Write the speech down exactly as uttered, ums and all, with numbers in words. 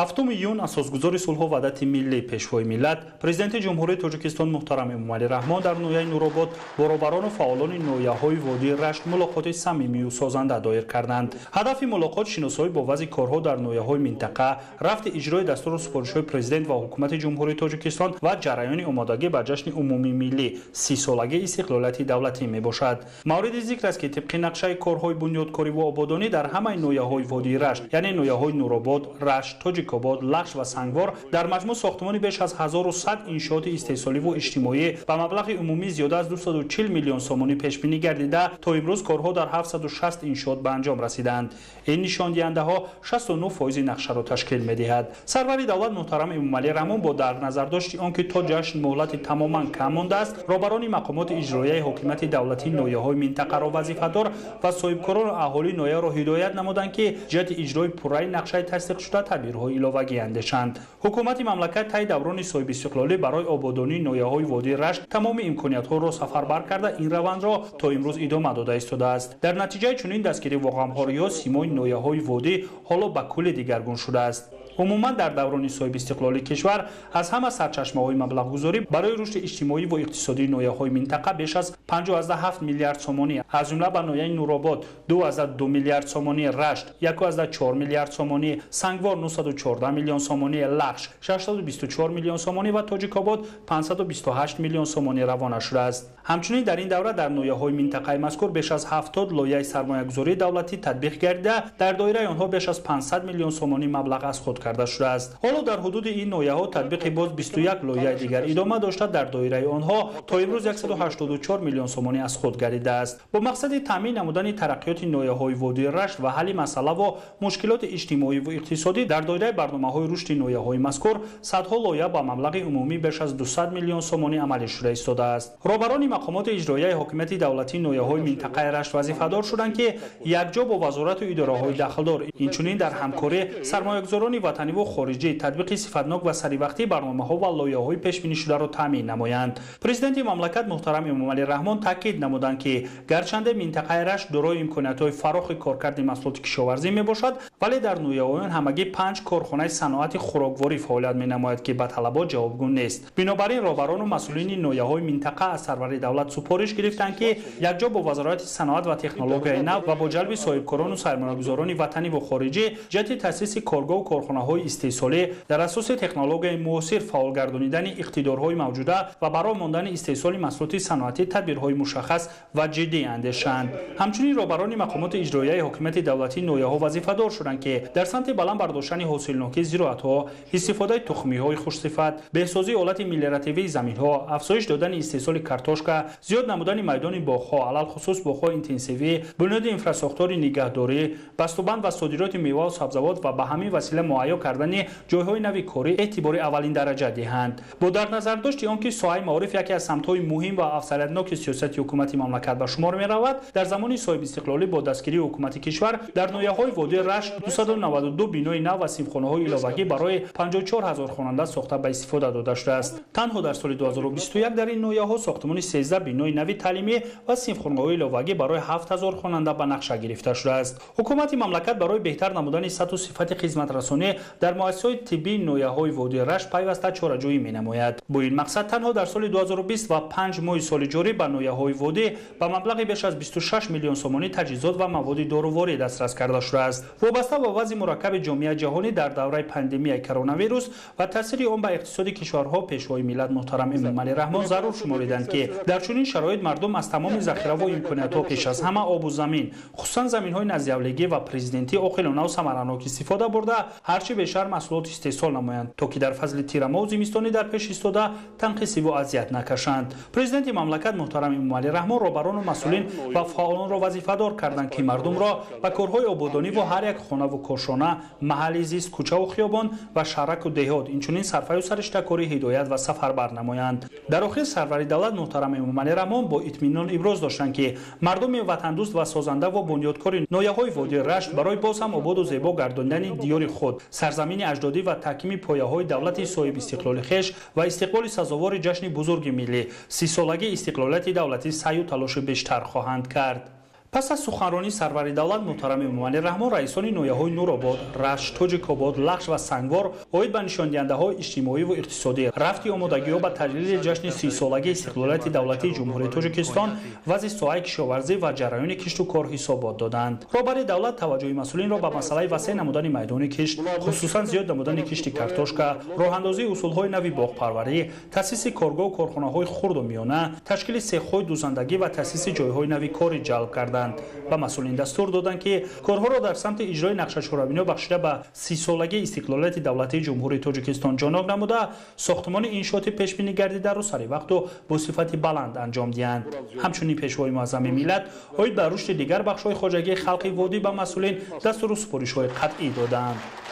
ҳафтуми июн асосгузори сулҳу ваҳдати миллӣ пешвои миллат президенти ҷумҳурии Тоҷикистон муҳтарам Эмомалӣ Раҳмон дар ноҳияи Нуробод баробарону фаъолони ноҳияҳои водии Рашт мулоқоти самимию созанда доир карданд. ҳадафи мулоқот шиносоӣ бо вазъи корҳо дар ноҳияҳои минтақа, рафти иҷрои дастуру супоришҳои президент ва ҳукумати ҷумҳурии Тоҷикистон ва ҷараёни омодагӣ ба ҷашни умуми миллӣ сисолагии истиқлолияти давлатӣ мебошад. Мавриди зикр аст ки тибқи нақшаи корҳои бунёдкорӣ ва ободонӣ дар ҳамаи ноҳияҳои водии Рашт, яъне ноҳияҳои Нуробод, Рашт, Тоҷикобод, Лахш ва Сангвор дар маҷмӯъ сохтмони беш аз ҳазору сад иншооти истеҳсоливу иҷтимоӣ ба маблағи умумӣ зиёда аз дуйсад و чил миллион сомонӣ пешбинӣ гардида, то имрӯз корҳо дар ҳафтсаду шаст иншоот ба анҷом расиданд. Ин нишондиҳандаҳо шасту нӯ фоизи нақшаро ташкил медиҳад. Сарвари давлат муҳтарам Эмомалӣ Раҳмон бо дар назардошти он ки то ҷашн муҳлати тамоман кам монда аст, робарони мақомоти иҷроияи ҳокимияти давлатӣ ноҳияҳои минтақаро вазифадор ва соҳибкорону аҳолии ноҳияро ҳидоят намуданд ки ҷиҳати иҷрои пурраи нақшаи тасдиқшуда табир иловагӣ андешанд. Ҳукумати мамлакат таи даврони соҳиби истиқлолӣ барои ободонии ноҳияҳои водии Рашт тамоми имкониятҳоро сафарбар карда ин равандро то имрӯз идома дода истодааст. Дар натиҷаи чунин дастгирии воҳамхориҳо симои ноҳияҳои водӣ ҳоло ба кӯле дигаргун шудааст. عموما در دوران صاحب استقلال کشور از همه سرچشمه‌های مبلغ‌گذاری برای رشد اجتماعی و اقتصادی نویاهای منطقه بیش از پنج و هفت میلیارد سومانی از جمله به نویای نوروباد دو و دو میلیارد سومانی، رشت یک و چهار میلیارد سومانی، سنگوار نهصد و چهارده میلیون سومانی، لغش ششصد و بیست و چهار میلیون سومانی و تاجیک‌آباد پانصد و بیست و هشت میلیون سومانی روانه شده است. همچنین در این دوره در نویاهای منطقه مذکور بیش از هفتاد لایحه سرمایه‌گذاری دولتی تطبیق گردیده، در دایره آنها بیش از پانصد میلیون سومانی مبلغ از خود کرده شده است. حالا در حدود این نویاها تطبیق باز بیست و یک لایحه دیگر ادامه داشته، در دایره آنها تا امروز صد و هشتاد و چهار میلیون سومانی از خود گردیده است. با مقصد تامین نمودن ترقیات نویاهای وادی رشت و حل مسئله و مشکلات اجتماعی و اقتصادی در دایره برنامه‌های رشد نویاهای مذکور صدها لایحه با مبلغ عمومی بیش از دویست میلیون سومانی عملی شده ایستاده است. رهبران مقامات اجرایی حکومت دولتی نویاهای منطقه رشت وظیفه‌دار شدند که یکجا با وزارت و اداره‌های داخلدار اینچنین در همکاری سرمایه‌گذاران و و خارجی تطبیق صفاتناک و سریوقتی برنامه‌ها و لایحه‌های پیش‌بینی شده را تامین نمایند. پرزیدنت مملکت محترم امامعلی رحمان تاکید نمودند که گرچند منطقه رشت دارای امکانات‌های فراخ کارکرد محصولات کشاورزی میباشد، ولی در نویاهان همگی پنج کارخانه صنعت خوراکواری فعالیت مینماید که به طلبات جوابگو نیست. بنابراین رهبران و مسئولین نویاهای منطقه از سرور دولت سپارش گرفتند که یکجا با وزارت صنعت و تکنولوژی نو و با جلب صاحبکاران و سرمایه‌گذاران وطنی و خارجی جهت تأسیس کارگاه و کارخانه‌های استیصالی در اساس تکنولوژی موثر فعال گردانیدن اقتدارهای موجوده و برای ماندن استیصال محصولات صنعتی تدبیرهای مشخص و جدی اندیشند. همچنین رهبران مقامات اجراییه حکومت دولتی نویاها وظیفه‌دار شدند که در سمت بلند برداشتن حاصلناکی زراعت‌ها، استفاده تخمی‌های خوش صفت، بهسازی حالت ملی‌رتیوی زمین‌ها، افزایش دادن استیصال کارتوشکا، زیاد نمودن میدان باغ‌ها، علل خصوص باغ‌های اینتنسیوی، بنیاد انفراستراکچور نگهداری، بستوبند و صادرات میوه و سبزیجات و به همین وسیله مهیا کردن جایهای نوی کاری اعتبار اولین درجه دهند. با در نظر داشت آنکه ساحه معارف یکی از سمت‌های مهم و افسردناک سیاست حکومت مملکت به شمار می‌رود، در زمان صاحب استقلالی با دستگیری حکومت کشور در نویاهای وادی رشت دویست و نود و دو بینای نو و سیمخانه‌های علاوه‌ای برای پنجاه و چهار هزار خواننده ساخته به استفاده داده شده است. تنها در سال دو هزار و بیست و یک در این نویاها ساختمان سیزده بینای نوی تعلیمی و سیمخانه‌های علاوه‌ای برای هفت هزار خواننده به نقشه گرفته شده است. حکومت مملکت برای بهتر نمودن سطح و صفت خدمت رسانی در مؤسسات طبی نویاهای وادی رشت پیوسته چاره‌جویی می‌نماید. با این مقصد تنها در سال دو هزار و بیست و پنج ماه سال جاری به نویاهای وادی به مبلغ بیش از بیست و شش میلیون سومانی تجهیزات و مواد داروواری دسترس کرده شده است. وابسته به وضع مرکب جامعه جهانی در دوره پاندمی کرونا ویروس و تاثیر آن به اقتصاد کشورها، پیشوای ملت محترم امامعلی رحمان ضرور شمردند که در چنین شرایط مردم از تمام ذخیره و امکانات‌ها پیش از همه آب و زمین، خصوصا زمین‌های نزیولگی و پریزیدنتی عاقلانه و ثمره‌ناک استفاده برده، هرچه بیشتر محصولات استیصال نمایند تا که در فصل تیر ماه و زمستانی در پیش ایستاده تنقیصی و اذیت نکشند. پرزیدنت مملکت محترم امامعلی رحمان رهبران و مسئولین و فعالان را وظیفه‌دار کردند که مردم را به کارهای آبادانی و هر یک خانه و کارشانه، محل زیست، کوچه و خیابان و شهرک و دهات اینچنین صرفه و سرشته‌کاری هدایت و سفربر نمایند. در آخر سرور دولت محترم امامعلی رحمان با اطمینان ابراز داشتند که مردم وطن دوست و سازنده و بنیادکار نویاهای وادی رشت برای باز هم آباد و زیبا گرداندن دیار خود، سرزمین اجدادی و تکمیل پایه‌های دولت صاحب استقلال خیش و استقلال سازوار جشن بزرگ ملی، سی سالگی استقلالت دولتی سعی و تلاش بیشتر خواهند کرد. پس از سخنرانی سرور دولت محترم امامعلی رحمان، رئیسان نویه‌های نوروباد، رشت، توجیکوباد، لخش و سنگوار اوید به نشان دهنده‌های اجتماعی و اقتصادی رفت آمادگی‌ها به تجلیل جشن سی سالگی استقلالت دولتی جمهوری تاجیکستان، وضع ساحه کشاورزی و جریان کشت و کار حسابات دادند. رهبر دولت توجه مسئولین را به مسئله وسیع نمودن میدان کشت، خصوصا زیاد نمودن کشت کارتوشکا، راه‌اندازی اصول‌های نوی باغپروری، تأسیس کارگاه و کارخانه‌های خرد و میانه، تشکیل سیخ‌های دوزندگی و تأسیس جای‌های نوی کاری جلب کرد. و مسئولین دستور دادند که کارها را در سمت اجرای نقشه شوروی‌ها بخشیده به سی سالگی استقلالت دولتی جمهوری تاجیکستان جانب نموده، ساختمان انشاءات پیش بینی گردیده را سر وقت و با صفت بلند انجام دهند. همچنین پیشوای معظم ملت اوید به رشد دیگر بخش‌های خواجگی خلق وادی به مسئولین دستور و سپارش‌های قطعی دادند.